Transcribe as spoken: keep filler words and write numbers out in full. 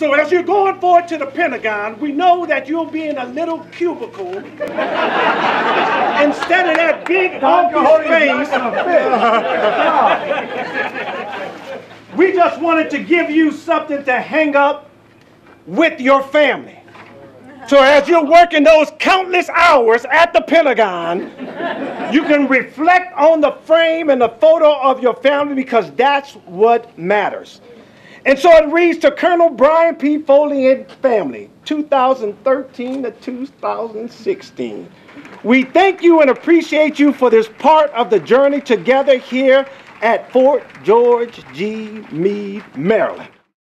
So as you're going forward to the Pentagon, we know that you'll be in a little cubicle instead of that big office space. We just wanted to give you something to hang up with your family. So as you're working those countless hours at the Pentagon, you can reflect on the frame and the photo of your family, because that's what matters. And so it reads, to Colonel Brian P. Foley and family, two thousand thirteen to two thousand sixteen. We thank you and appreciate you for this part of the journey together here at Fort George G. Meade, Maryland.